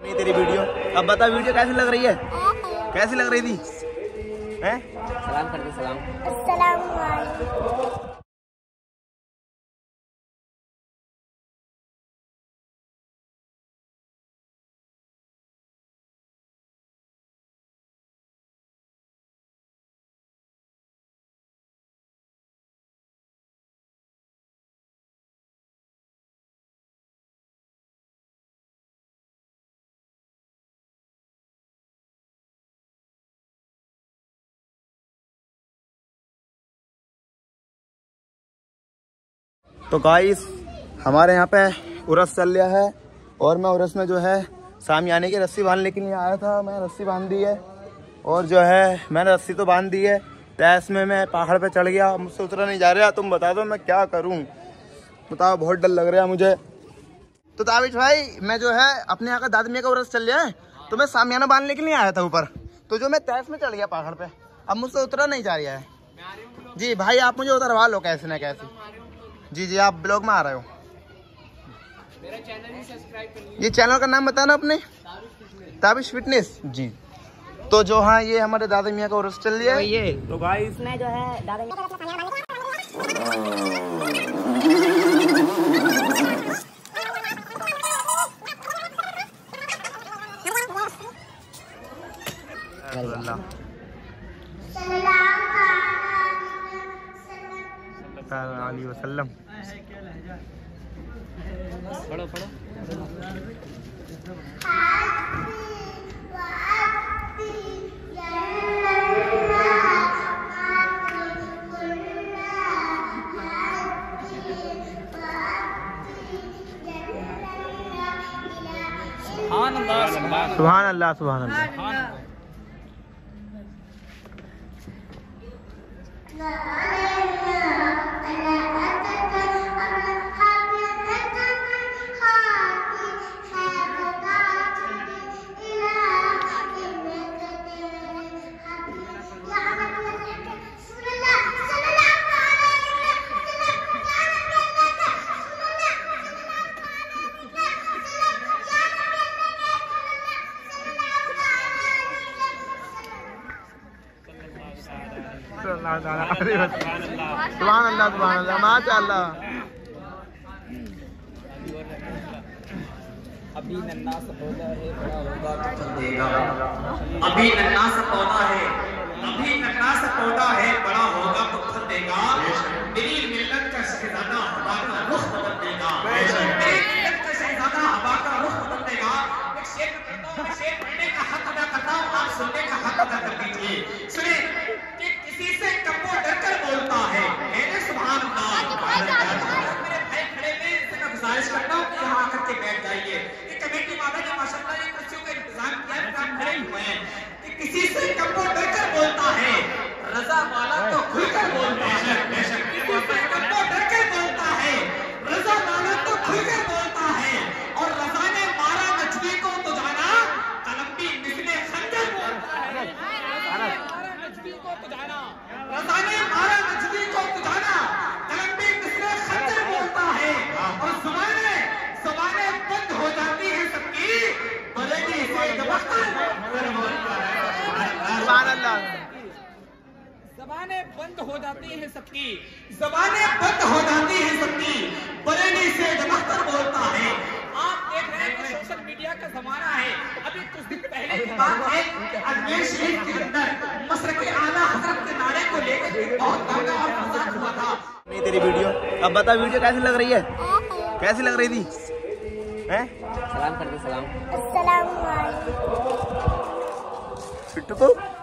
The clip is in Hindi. नहीं तेरी वीडियो। अब बता वीडियो कैसी लग रही है? कैसी लग रही थी? सलाम कर दे, सलाम। अस्सलाम वालेकुम। तो गाइस हमारे यहाँ पे उरस चल रहा है और मैं उरस में जो है सामियाने की रस्सी बांधने के लिए आया था। मैंने रस्सी बांध दी है और जो है मैंने रस्सी तो बांध दी है, तैस में मैं पहाड़ पे चढ़ गया, मुझसे उतरा नहीं जा रहा। तुम बता दो मैं क्या करूँ, बताओ। बहुत डर लग रहा है मुझे। तो ताबिश भाई मैं जो है अपने यहाँ का दादी मियाँ का उरस चल रहा है तो मैं सामियाना बांधने के लिए आया था ऊपर, तो जो मैं तैस में चढ़ गया पहाड़ पर, अब मुझसे उतरा नहीं जा रहा है। जी भाई आप मुझे उतरवा लो कैसे ना कैसे। जी जी आप ब्लॉग में आ रहे हो। मेरा चैनल भी सब्सक्राइब कर लीजिए। ये चैनल का नाम बताना अपने, ताबिश फिटनेस। जी तो जो हाँ ये हमारे दादा मियाँ का उर्स चल रहा है। ये तो गाइस मैं जो है दादा अली वसल्लम। पढ़ो पढ़ो। सुभान अल्लाह सुभान अल्लाह। सुभान अल्लाह सुभान अल्लाह माशाअल्लाह। अभी नन्ना सा पौधा है बड़ा होगा तो फल देगा। अभी नन्ना सा पौधा है, अभी नन्ना सा पौधा है बड़ा होगा तो फल देगा। मेरी मिल्लत का शहजादा हवा का रुख बदल देगा। मेरी मिल्लत का शहजादा हवा का रुख बदल देगा। एक शेर कहता हूं, शेर पढ़ने का हक अदा करता हूं, आप सुनने का हक अदा कर दीजिए। सुने किसी से कपो डरकर बोलता है मैंने सुभान अल्लाह। मेरे भाई खड़े हैं, इनसे गुजारिश करता हूँ कि यहाँ आकर के बैठ जाइए। ये कमेटी वाला ने माशाल्लाह ये कुर्सियों का इंतजाम किया, काम खड़े हुए हैं। कि किसी से कपो डरकर बोलता है, रजा वाला तो खुलकर बोलता है। किसी से कपो डरकर बोलता है, रजा वाला तो खुलकर बोलता है। और रजा ने मारा मछली को तो जाना कलम्बी निकले खंजर बोलता है। तुझाना रजा ने मारा मछली को तुझाना कलम्बी किसने खंजर बोलता है। और ज़बाने ज़बाने बंद हो जाती है सबकी, बदली कोई दबकर बोलता है सुभान अल्लाह। ज़बाने बंद हो जाती है सबकी, ज़बाने बंद हो जाती है सबकी, बदली से दबकर बोलता है। आप देख रहे हैं कि सोशल मीडिया का जमाना है। अभी कुछ दिन पहले की बात है, अजमेर शरीफ के अंदर मसरके आला हजरत के नारे को लेकर बहुत दंगा और फसाद हुआ था। नहीं तेरी वीडियो। अब बता वीडियो कैसी लग रही है? कैसी लग रही थी? सलाम कर दे, सलाम। अस्सलाम वालेकुम।